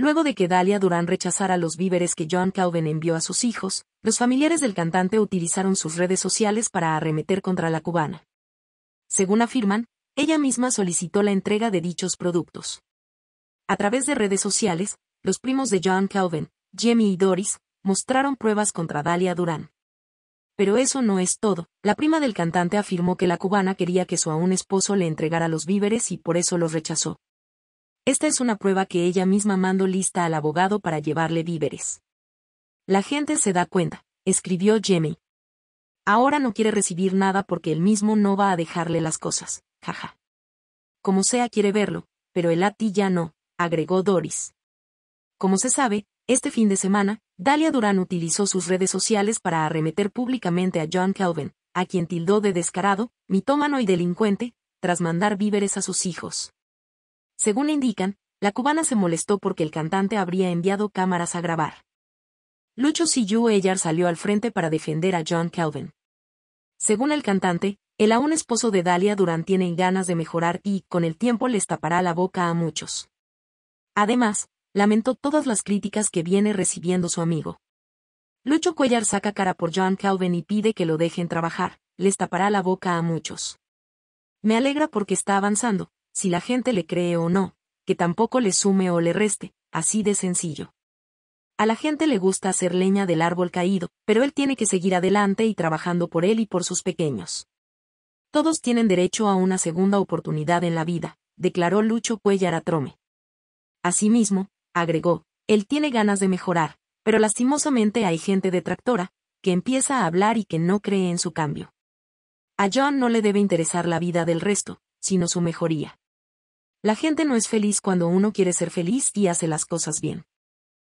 Luego de que Dalia Durán rechazara los víveres que John Kelvin envió a sus hijos, los familiares del cantante utilizaron sus redes sociales para arremeter contra la cubana. Según afirman, ella misma solicitó la entrega de dichos productos. A través de redes sociales, los primos de John Kelvin, Jimmy y Doris, mostraron pruebas contra Dalia Durán. Pero eso no es todo. La prima del cantante afirmó que la cubana quería que su aún esposo le entregara los víveres y por eso los rechazó. Esta es una prueba que ella misma mandó lista al abogado para llevarle víveres. La gente se da cuenta, escribió Jimmy. Ahora no quiere recibir nada porque él mismo no va a dejarle las cosas, jaja. Como sea quiere verlo, pero él a ti ya no, agregó Doris. Como se sabe, este fin de semana, Dalia Durán utilizó sus redes sociales para arremeter públicamente a John Kelvin, a quien tildó de descarado, mitómano y delincuente, tras mandar víveres a sus hijos. Según indican, la cubana se molestó porque el cantante habría enviado cámaras a grabar. Lucho Cuéllar salió al frente para defender a John Kelvin. Según el cantante, el aún esposo de Dalia Durán tiene ganas de mejorar y, con el tiempo, les tapará la boca a muchos. Además, lamentó todas las críticas que viene recibiendo su amigo. Lucho Cuéllar saca cara por John Kelvin y pide que lo dejen trabajar, les tapará la boca a muchos. Me alegra porque está avanzando. Si la gente le cree o no, que tampoco le sume o le reste, así de sencillo. A la gente le gusta hacer leña del árbol caído, pero él tiene que seguir adelante y trabajando por él y por sus pequeños. Todos tienen derecho a una segunda oportunidad en la vida, declaró Lucho Cuéllar a Trome. Asimismo, agregó, él tiene ganas de mejorar, pero lastimosamente hay gente detractora, que empieza a hablar y que no cree en su cambio. A John no le debe interesar la vida del resto, sino su mejoría. La gente no es feliz cuando uno quiere ser feliz y hace las cosas bien.